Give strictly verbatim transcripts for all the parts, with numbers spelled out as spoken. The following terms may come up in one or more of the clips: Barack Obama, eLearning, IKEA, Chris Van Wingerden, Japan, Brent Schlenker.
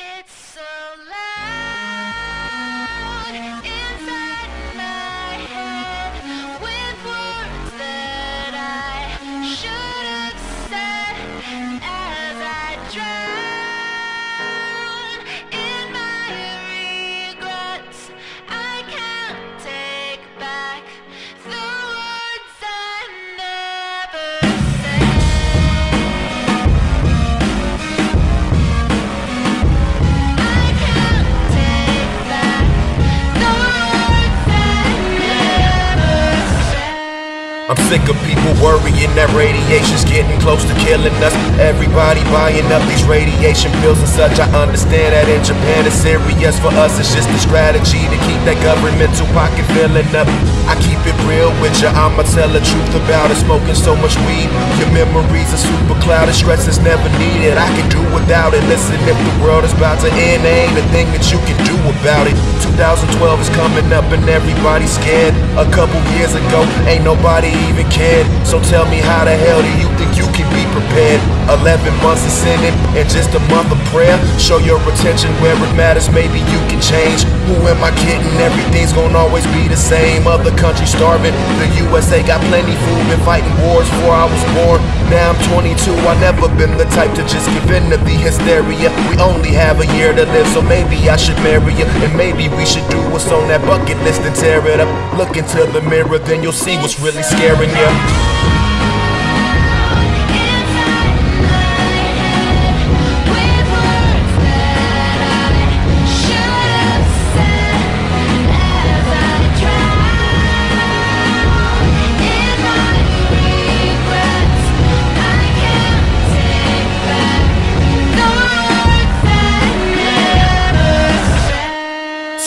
It's so loud inside my head with words that I should have said as I drown in my regrets. I can't take back the words I never I'm sick of people worrying that radiation's getting close to killing us. Everybody buying up these radiation pills and such. I understand that in Japan it's serious. For us it's just a strategy to keep that governmental pocket filling up. I keep it real with ya, I'ma tell the truth about it. Smoking so much weed, your memories are super clouded. Stress is never needed, I can do without it. Listen, if the world is about to end, there ain't a thing that you can do about it. Two thousand twelve is coming up and everybody's scared. A couple years ago, ain't nobody even cared. So tell me, how the hell do you think you can be prepared? Eleven months of sinning and just a month of prayer. Show your attention where it matters, maybe you can change. Who am I kidding? Everything's gonna always be the same. Other countries starving, the U S A got plenty food. Been fighting wars before I was born. Now I'm twenty-two, I never been the type to just give in to the hysteria. We only have a year to live, so maybe I should marry you. And maybe we should do what's on that bucket list and tear it up. Look into the mirror, then you'll see what's really scaring you.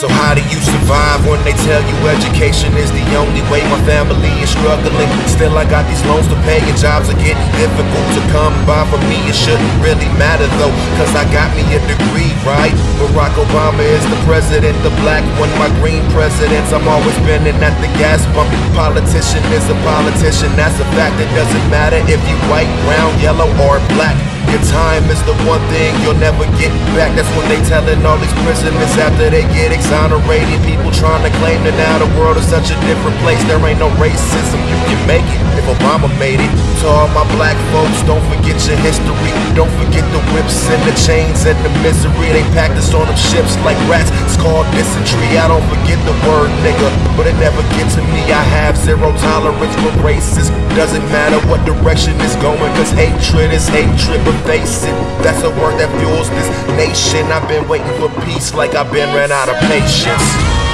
So how do you survive when they tell you education is the only way? My family is struggling, still I got these loans to pay and jobs are getting difficult to come by. For me it shouldn't really matter though, cause I got me a degree, right? Barack Obama is the president, the black one, my green presidents. I'm always bending at the gas pump. Politician is a politician, that's a fact. It doesn't matter if you white, brown, yellow, or black. Your time is the one thing you'll never get back. That's what they telling all these prisoners after they get exonerated. People trying to claim that now the world is such a different place. There ain't no racism, you can make it if Obama made it. To all my black folks, don't forget your history. Don't forget the whips and the chains and the misery. They packed us on them ships like rats. It's called dysentery. I don't forget the word nigga, but it never gets to me. I have zero tolerance for racism. Doesn't matter what direction it's going, cause hatred is hatred. Face it, that's a word that fuels this nation. I've been waiting for peace like I've been ran out of patience.